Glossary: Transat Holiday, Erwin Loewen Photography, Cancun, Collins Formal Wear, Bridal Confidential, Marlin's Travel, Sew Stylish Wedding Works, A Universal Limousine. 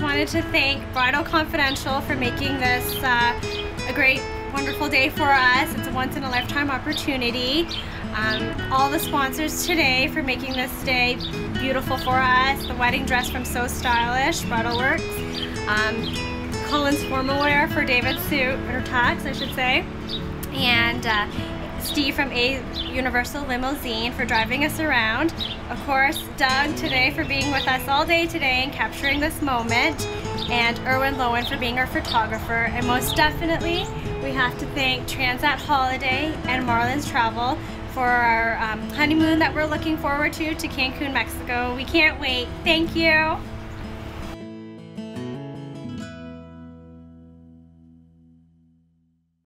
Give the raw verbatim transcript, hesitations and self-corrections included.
just wanted to thank Bridal Confidential for making this uh, a great, wonderful day for us. It's a once-in-a-lifetime opportunity. Um, all the sponsors today for making this day beautiful for us. The wedding dress from Sew Stylish, Bridal Works. Um, Collins Formal Wear for David's suit, or tux, I should say. And uh, Steve from A Universal Limousine for driving us around. Of course, Doug today for being with us all day today and capturing this moment. And Erwin Loewen for being our photographer. And most definitely, we have to thank Transat Holiday and Marlin's Travel for our um, honeymoon that we're looking forward to, to Cancun, Mexico. We can't wait. Thank you.